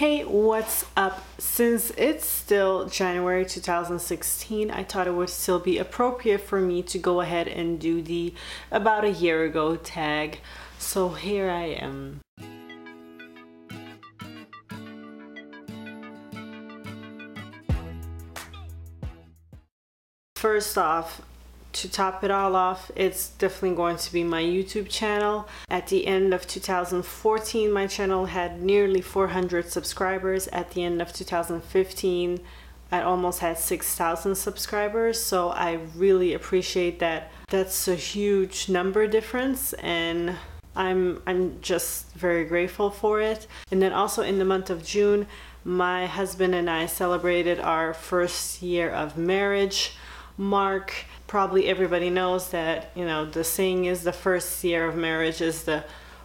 Hey, what's up? Since it's still January 2016, I thought it would still be appropriate for me to go ahead and do the about a year ago tag. So here I am. First off, to top it all off, it's definitely going to be my YouTube channel. At the end of 2014, my channel had nearly 400 subscribers. At the end of 2015, I almost had 6,000 subscribers. So I really appreciate that. That's a huge number difference, and I'm just very grateful for it. And then also in the month of June, my husband and I celebrated our first year of marriage mark. Probably everybody knows that, you know, the saying is the first year of marriage is the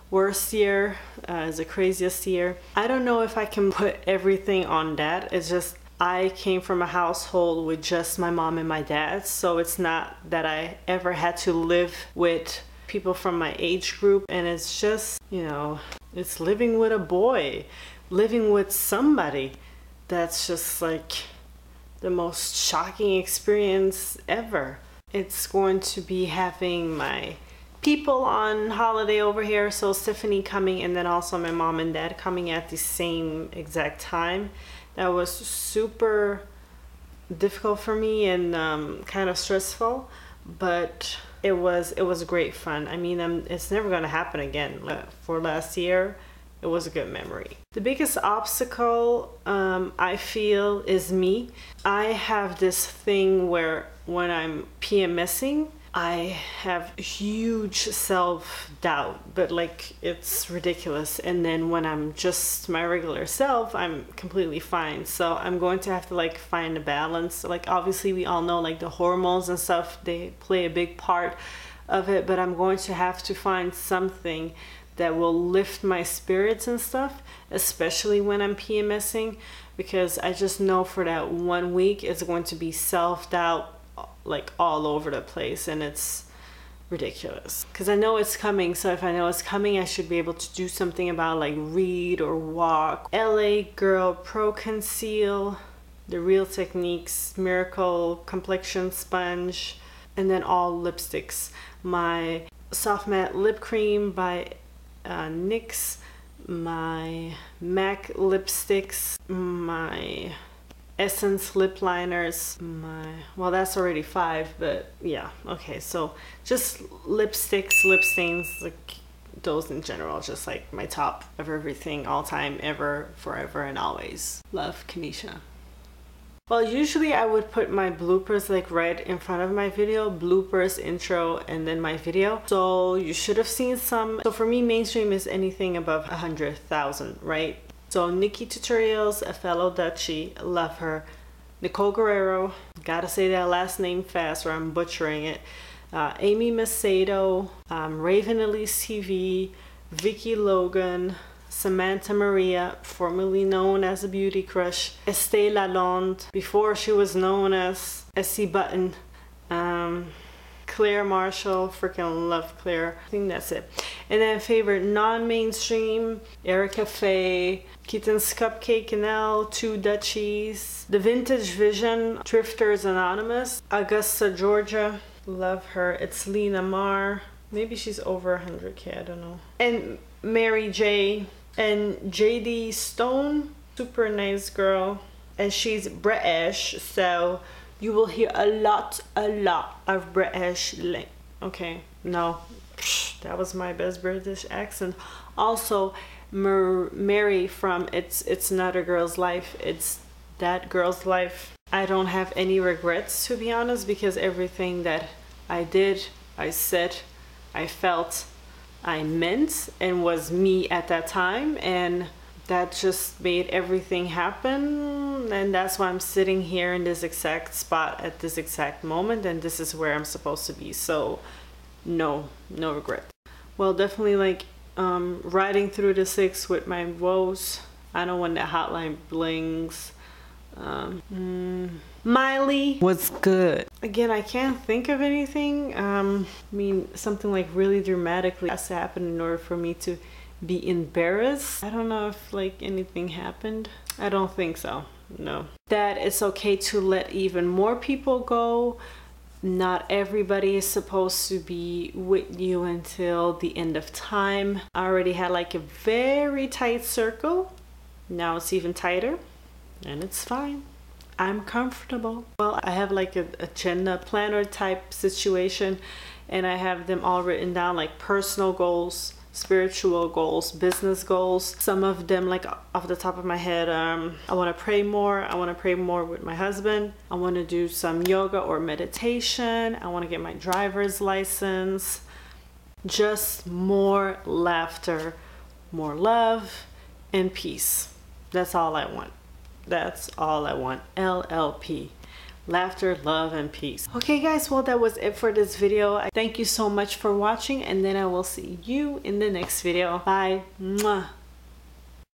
worst year, is the craziest year. I don't know if I can put everything on that. It's just I came from a household with just my mom and my dad, so it's not that I ever had to live with people from my age group, and it's just, you know, it's living with a boy, living with somebody that's just like the most shocking experience ever. It's going to be having my people on holiday over here, so Stephanie coming and then also my mom and dad coming at the same exact time. That was super difficult for me and kind of stressful, but it was great fun. I mean, it's never gonna happen again. For last year, it was a good memory. The biggest obstacle I feel is me. I have this thing where when I'm PMSing, I have huge self-doubt, but like it's ridiculous. And then when I'm just my regular self, I'm completely fine. So I'm going to have to like find a balance. Like obviously we all know like the hormones and stuff, they play a big part of it, but I'm going to have to find something that will lift my spirits and stuff, especially when I'm PMSing, because I just know for that 1 week it's going to be self-doubt like all over the place, and it's ridiculous because I know it's coming. So if I know it's coming, I should be able to do something about, like, read or walk. LA Girl Pro Conceal, the Real Techniques Miracle Complexion Sponge, and then all lipsticks. My Soft Matte Lip Cream by NYX, my MAC lipsticks, my Essence lip liners, well, that's already 5, but yeah, okay, so just lipsticks, lip stains, like those in general, just like my top of everything, all time, ever, forever, and always. Love, Kanisha. Well, usually I would put my bloopers like right in front of my video, bloopers, intro, and then my video. So you should have seen some. So for me, mainstream is anything above 100,000, right? So Nikki Tutorials, a fellow Dutchie, love her. Nicole Guerrero, gotta say that last name fast or I'm butchering it. Amy Macedo, Raven Elise TV, Vicky Lew, Samantha Maria, formerly known as a beauty crush, Estée Lalonde, before she was known as Essie Button, Claire Marshall, freaking love Claire. I think that's it. And then favorite non-mainstream, Erica Fay, Kitten's Cupcake and L, 2 Dutchies, The Vintage Vision, Drifters Anonymous, Augusta, Georgia, love her. It's Lena Mar. Maybe she's over 100K, I don't know. And Mary J and JD Stone, super nice girl. And she's British, so you will hear a lot of British. Okay, no, that was my best British accent. Also, Mary from It's Not a Girl's Life, It's That Girl's Life. I don't have any regrets, to be honest, because everything that I did, I said, I felt, I meant, and was me at that time, and that just made everything happen. And that's why I'm sitting here in this exact spot at this exact moment, and this is where I'm supposed to be. So no regret. Well, definitely like riding through the 6 with my woes. I know when the hotline blings. Miley, what's good? Again, I can't think of anything. I mean, something like really dramatically has to happen in order for me to be embarrassed. I don't know if like anything happened. I don't think so, no. That it's okay to let even more people go. Not everybody is supposed to be with you until the end of time. I already had like a very tight circle. Now it's even tighter and it's fine. I'm comfortable. Well, I have like an agenda planner type situation, and I have them all written down, like personal goals, spiritual goals, business goals. Some of them, like off the top of my head, I want to pray more. I want to pray more with my husband. I want to do some yoga or meditation. I want to get my driver's license. Just more laughter, more love, and peace. That's all I want. That's all I want. LLP. Laughter, love, and peace. Okay guys, well that was it for this video. I thank you so much for watching, and then I will see you in the next video. Bye. Mwah.